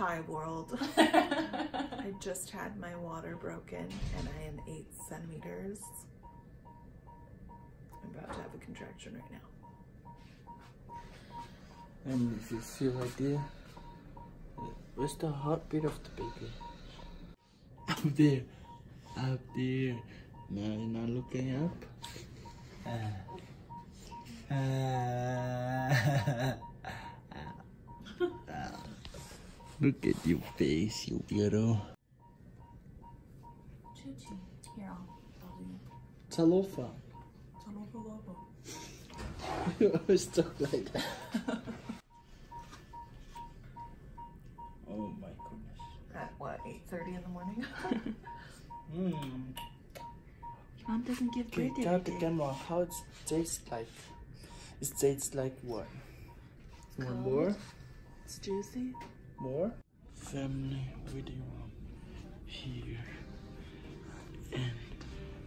Hi world. I just had my water broken and I am 8 centimeters. I'm about to have a contraction right now. And if you feel like there, where's the heartbeat of the baby? Up there, now you're not looking up. Look at your face, you weirdo. Choo-choo. Here, I'll do it. Talofa. Talofa-lofa. You always talk like that. Oh my goodness. At what, 8:30 in the morning? Mom doesn't give birthday. Okay, tell the camera how it tastes like. It tastes like what? Cold. One more? It's juicy. More family video here, and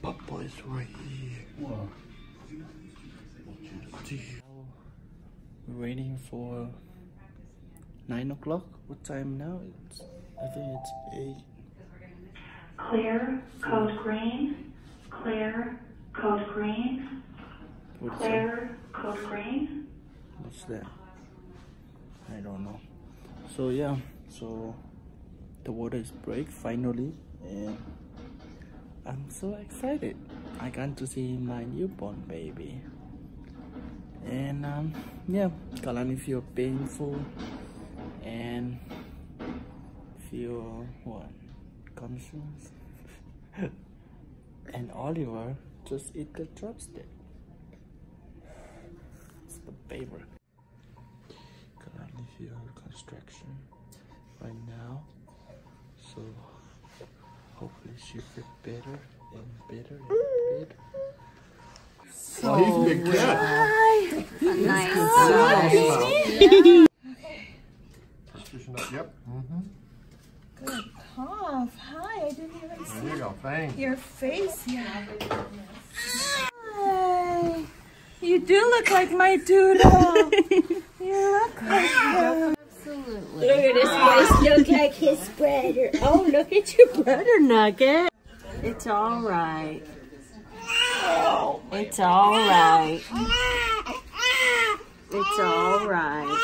Papa is right here. Wow. We're waiting for 9 o'clock. What time now? It's, I think it's 8. Clear code green. Clear code green. What's clear that? Code green. What's that? I don't know. So yeah, so the water is break finally, and I'm so excited. I got to see my newborn baby. And yeah, Kalani feel painful and feel what? Conscience. And Oliver just eat the chopstick. It's the favorite. Construction right now, so hopefully she feels better and better and better. So oh, he's been good. Nice. Oh, nice. Yep. Mm-hmm. Good cough. Hi, I didn't even see you go, your face. Yeah. Hi. You do look like my doodle. You look like you. Absolutely. Look at his face. Look like his brother. Oh, look at your brother, Nugget. It's all right. It's all right. It's all right.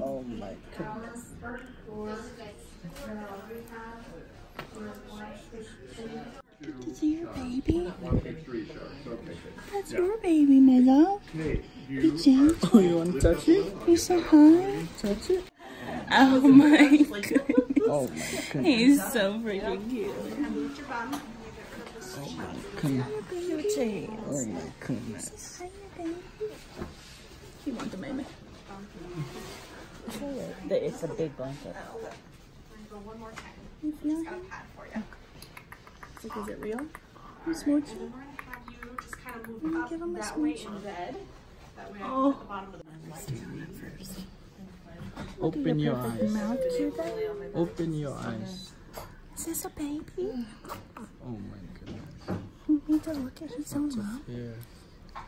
Oh my goodness. Is your baby? That's your baby, my love. You changed. Oh, you want to touch it? You said hi. Touch it. Oh my goodness. Oh my goodness. He's so freaking cute. Oh my goodness. Oh my goodness. You want the baby? It's a big blanket. You feel it? Is it real? You smooch? Give him a smooch. Oh. Open your eyes. Open your eyes. Is this a baby? Oh my goodness. You need to look at his own mouth. I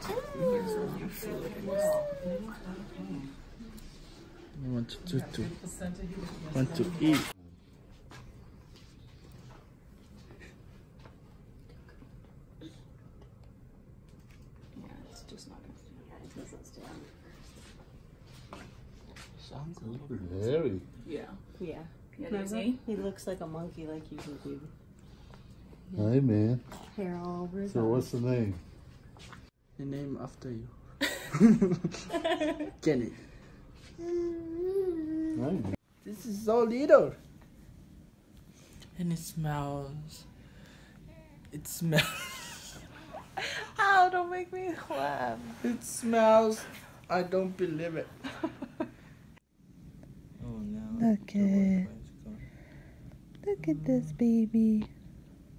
want to do. Want to eat. Sounds a little hairy. Yeah. Yeah. He looks like a monkey, like you do. Yeah. Hey, man. Hair all over. So, what's the name? The name after you. Kennedy. Nice. This is so little. And it smells. It smells. Ow, don't make me laugh. It smells. I don't believe it. Oh no. Look at this baby.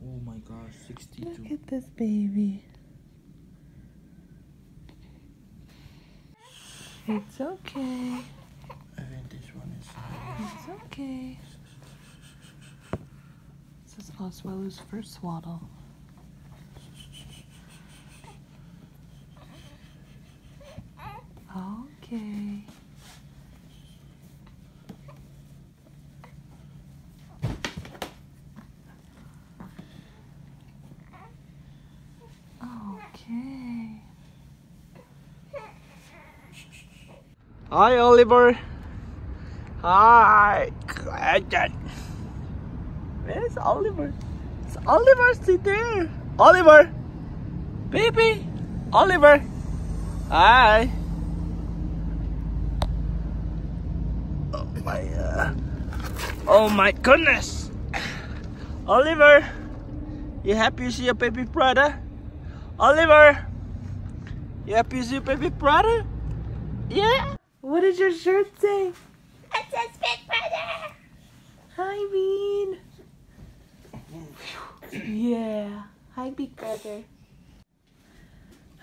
Oh my gosh, 62. Look at this baby. It's okay. I think this one is fine. It's okay. This is Asuelu's first swaddle. Okay. Hi, Oliver. Hi, Clayton. Where's Oliver? It's Oliver sitting there. Oliver, baby, Oliver. Hi. Oh my goodness, Oliver. You happy to see your baby brother, Oliver? You happy to see your baby brother? Yeah. What does your shirt say? It says big brother. Hi, Bean. Yeah. Hi, big brother.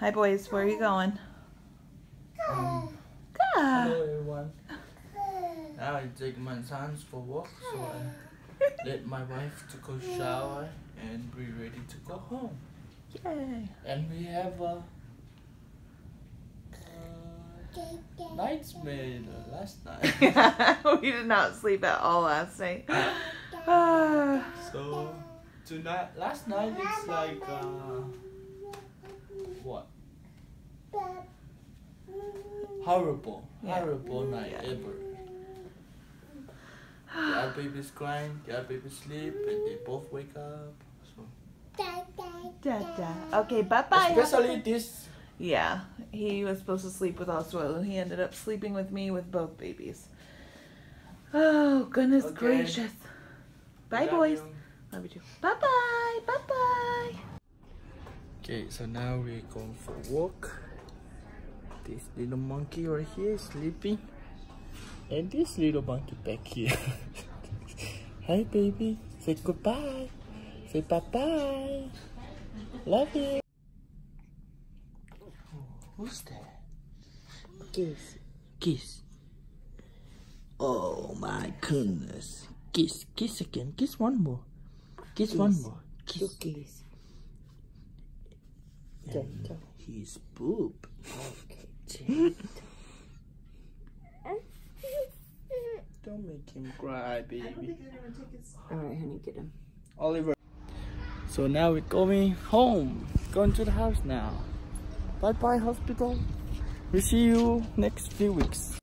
Hi, boys. Where are you going? Hello, everyone. Now I take my sons for walk, so I let my wife to go shower and be ready to go home. Yay! And we have a nightmare last night. We did not sleep at all last night. So tonight, last night it's like what? Horrible night ever. The other baby's crying, the other baby's sleep, and they both wake up. So. Okay, bye-bye. Especially this. Yeah, he was supposed to sleep with Asuelu, and he ended up sleeping with me with both babies. Oh, goodness gracious. Bye, boys. Love you too. Bye-bye. Bye-bye. Okay, so now we're going for a walk. This little monkey right here is sleeping. And this little monkey back here. Hi, baby. Say goodbye. Say bye-bye. Love you. Oh, who's that? Kiss. Kiss. Oh, my goodness. Kiss. Kiss again. Kiss one more. Kiss, kiss. One more. Kiss. Kiss. And his poop. Okay. Don't make him cry, baby. I don't think they're gonna take his... All right, honey, get him. Oliver. So now we're going home. Going to the house now. Bye-bye, hospital. We'll see you next few weeks.